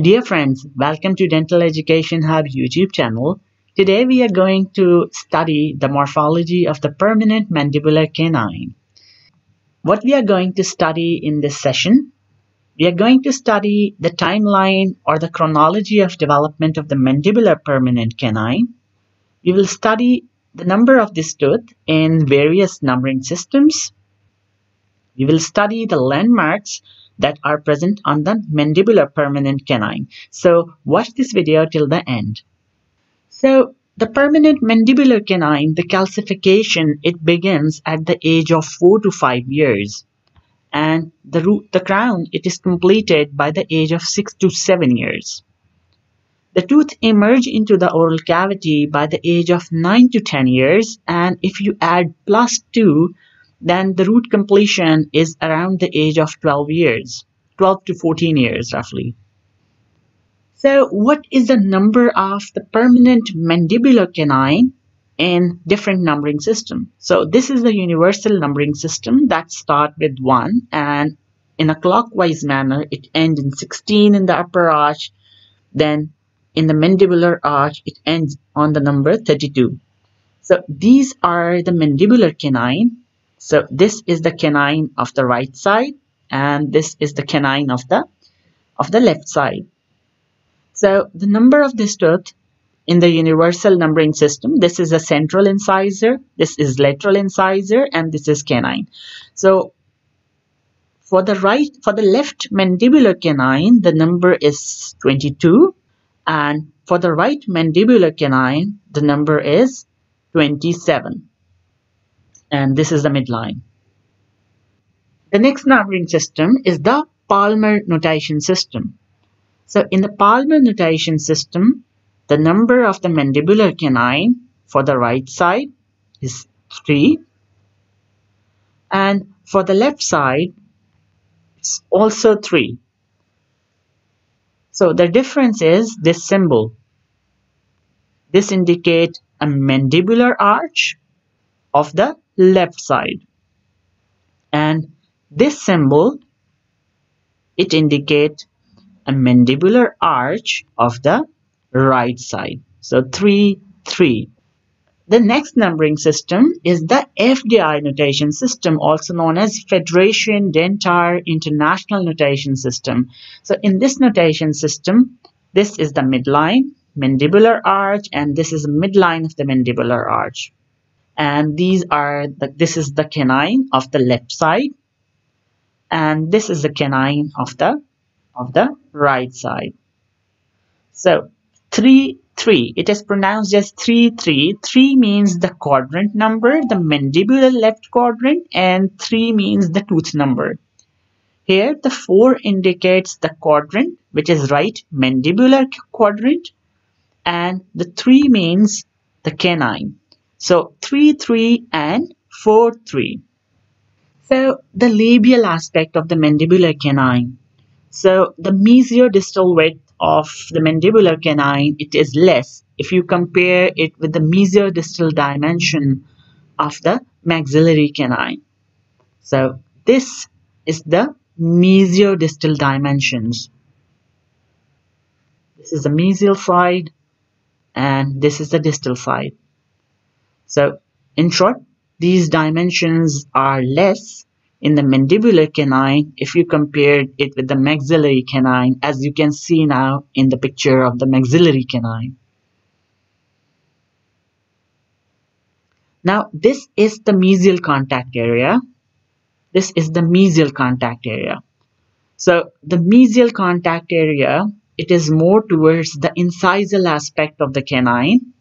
Dear friends, welcome to Dental Education Hub YouTube channel. Today we are going to study the morphology of the permanent mandibular canine. What we are going to study in this session? We are going to study the timeline or the chronology of development of the mandibular permanent canine. We will study the number of this tooth in various numbering systems. We will study the landmarks that are present on the mandibular permanent canine. So watch this video till the end. So the permanent mandibular canine, the calcification, it begins at the age of 4 to 5 years. And the crown, it is completed by the age of 6 to 7 years. The tooth emerge into the oral cavity by the age of 9 to 10 years. And if you add plus 2, then the root completion is around the age of 12 years, 12 to 14 years roughly. So what is the number of the permanent mandibular canine in different numbering system? So this is the universal numbering system that starts with 1 and in a clockwise manner it ends in 16 in the upper arch, then in the mandibular arch it ends on the number 32. So these are the mandibular canine. So this is the canine of the right side and this is the canine of the left side. So the number of this tooth in the universal numbering system, this is a central incisor, this is lateral incisor, and this is canine. So for the left mandibular canine, the number is 22, and for the right mandibular canine, the number is 27. And this is the midline. The next numbering system is the Palmer notation system. So in the Palmer notation system, the number of the mandibular canine for the right side is 3. And for the left side, it's also 3. So the difference is this symbol. This indicates a mandibular arch of the left side, and this symbol, it indicates a mandibular arch of the right side. So 3, 3. The next numbering system is the FDI notation system, also known as Federation Dentaire International notation system. So in this notation system, this is the midline mandibular arch, and this is the midline of the mandibular arch. And this is the canine of the left side, and this is the canine of the right side. So 3, 3. It is pronounced as 3, 3. 3 means the quadrant number, the mandibular left quadrant, and 3 means the tooth number. Here the 4 indicates the quadrant, which is right mandibular quadrant, and the 3 means the canine. So 3, 3 and 4, 3. So the labial aspect of the mandibular canine. So the mesiodistal width of the mandibular canine, it is less if you compare it with the mesiodistal dimension of the maxillary canine. So this is the mesiodistal dimensions. This is the mesial side and this is the distal side. So, in short, these dimensions are less in the mandibular canine if you compare it with the maxillary canine, as you can see now in the picture of the maxillary canine. Now, this is the mesial contact area. This is the mesial contact area. So, the mesial contact area, it is more towards the incisal aspect of the canine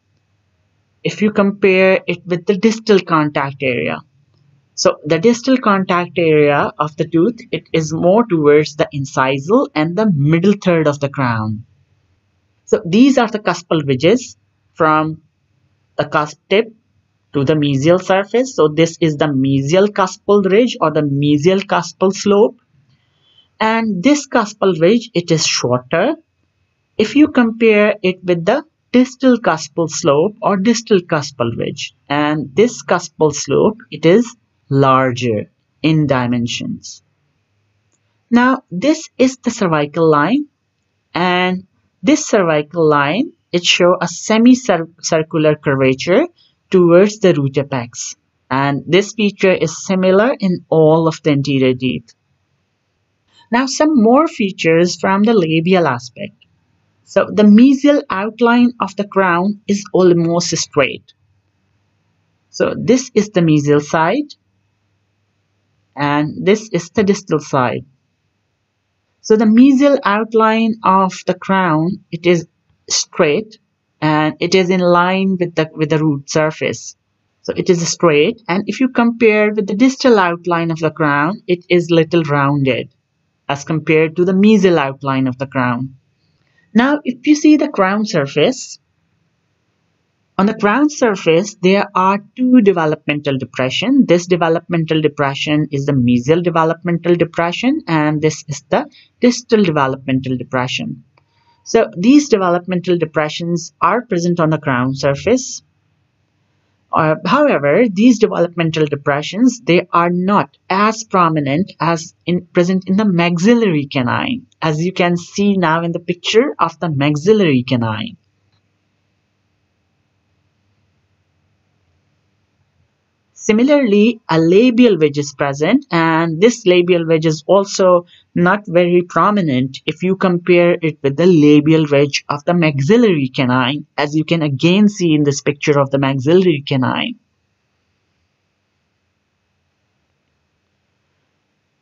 if you compare it with the distal contact area. So the distal contact area of the tooth, it is more towards the incisal and the middle third of the crown. So these are the cuspal ridges from the cusp tip to the mesial surface. So this is the mesial cuspal ridge or the mesial cuspal slope. And this cuspal ridge, it is shorter if you compare it with the distal cuspal slope or distal cuspal ridge, and this cuspal slope, it is larger in dimensions. Now this is the cervical line and this cervical line, it shows a semicircular curvature towards the root apex, and this feature is similar in all of the anterior teeth. Now some more features from the labial aspect. So the mesial outline of the crown is almost straight. So this is the mesial side and this is the distal side. So the mesial outline of the crown, it is straight and it is in line with the root surface. So it is straight, and if you compare with the distal outline of the crown, it is little rounded as compared to the mesial outline of the crown. Now, if you see the crown surface, on the crown surface, there are two developmental depressions. This developmental depression is the mesial developmental depression, and this is the distal developmental depression. So, these developmental depressions are present on the crown surface. However, these developmental depressions, they are not as prominent as present in the maxillary canine, as you can see now in the picture of the maxillary canine. Similarly, a labial wedge is present, and this labial wedge is also not very prominent if you compare it with the labial wedge of the maxillary canine, as you can again see in this picture of the maxillary canine.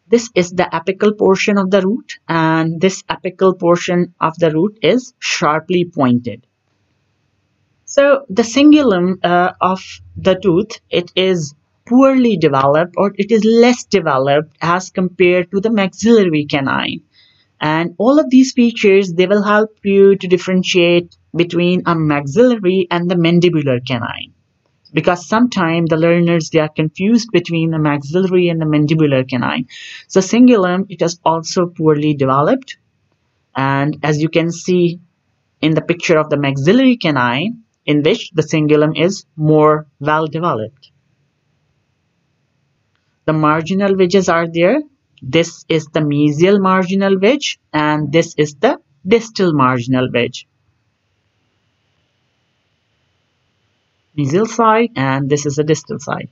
This is the apical portion of the root, and this apical portion of the root is sharply pointed. So the cingulum of the tooth, it is poorly developed, or it is less developed as compared to the maxillary canine. And all of these features, they will help you to differentiate between a maxillary and the mandibular canine. Because sometimes the learners, they are confused between the maxillary and the mandibular canine. So cingulum, it is also poorly developed. And as you can see in the picture of the maxillary canine, in which the cingulum is more well developed. The marginal wedges are there. This is the mesial marginal wedge and this is the distal marginal wedge. Mesial side, and this is the distal side.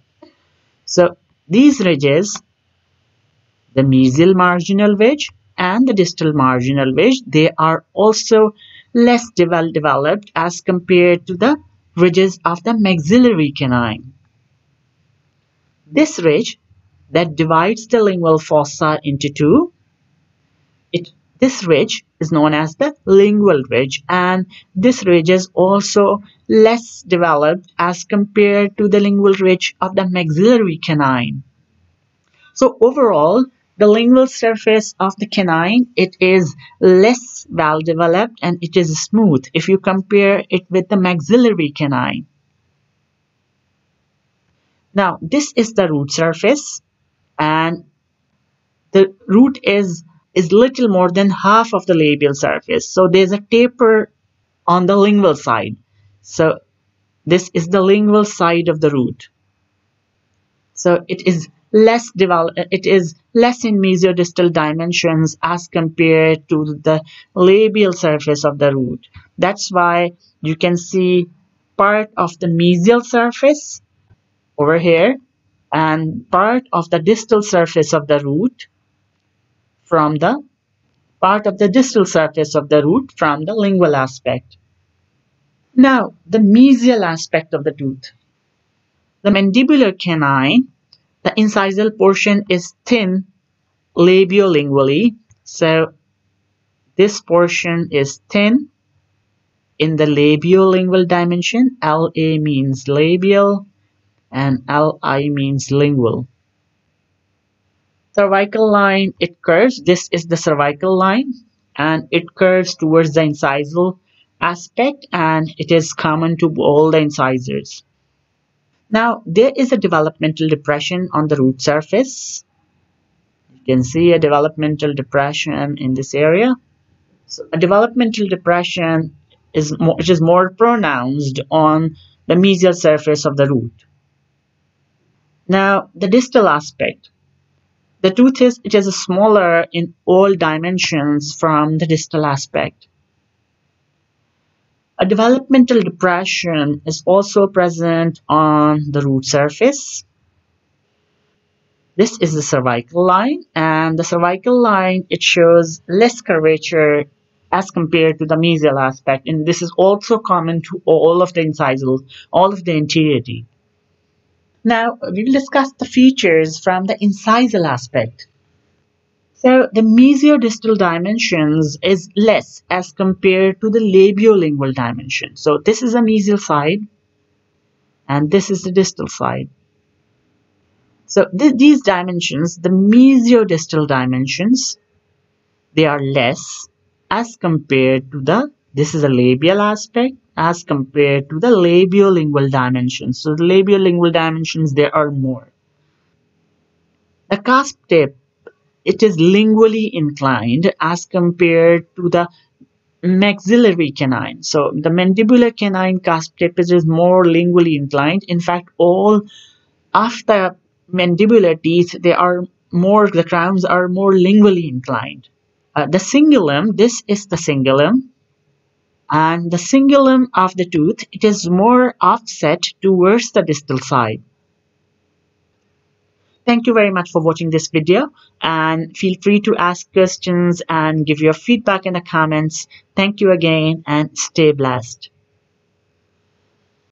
So these ridges, the mesial marginal wedge and the distal marginal wedge, they are also less well developed as compared to the ridges of the maxillary canine. This ridge that divides the lingual fossa into two, this ridge is known as the lingual ridge, and this ridge is also less developed as compared to the lingual ridge of the maxillary canine. So overall, the lingual surface of the canine, it is less well developed and it is smooth if you compare it with the maxillary canine. Now, this is the root surface, and the root is little more than half of the labial surface. So there's a taper on the lingual side. So this is the lingual side of the root. So it is less developed, it is less in mesiodistal dimensions as compared to the labial surface of the root. That's why you can see part of the mesial surface over here and part of the distal surface of the root from the part of the distal surface of the root from the lingual aspect. Now, the mesial aspect of the tooth. The mandibular canine, the incisal portion is thin labiolingually. So this portion is thin in the labiolingual dimension. LA means labial and LI means lingual. Cervical line, it curves. This is the cervical line and it curves towards the incisal aspect, and it is common to all the incisors. Now, there is a developmental depression on the root surface. You can see a developmental depression in this area. So a developmental depression is more pronounced on the mesial surface of the root. Now, the distal aspect. The tooth is smaller in all dimensions from the distal aspect. A developmental depression is also present on the root surface. This is the cervical line, and the cervical line, it shows less curvature as compared to the mesial aspect, and this is also common to all of the incisals, all of the anterior teeth. Now, we will discuss the features from the incisal aspect. So, the mesiodistal dimensions is less as compared to the labiolingual dimension. So, this is the mesial side, and this is the distal side. So, these dimensions, the mesiodistal dimensions, they are less as compared to the, this is the labial aspect, as compared to the labiolingual dimensions. So, the labiolingual dimensions, there are more. The cusp tip, it is lingually inclined as compared to the maxillary canine. So, the mandibular canine cusp tip is more lingually inclined. In fact, all of the mandibular teeth, they are more, the crowns are more lingually inclined. The cingulum, this is the cingulum. And the cingulum of the tooth, it is more offset towards the distal side. Thank you very much for watching this video, and feel free to ask questions and give your feedback in the comments. Thank you again, and stay blessed.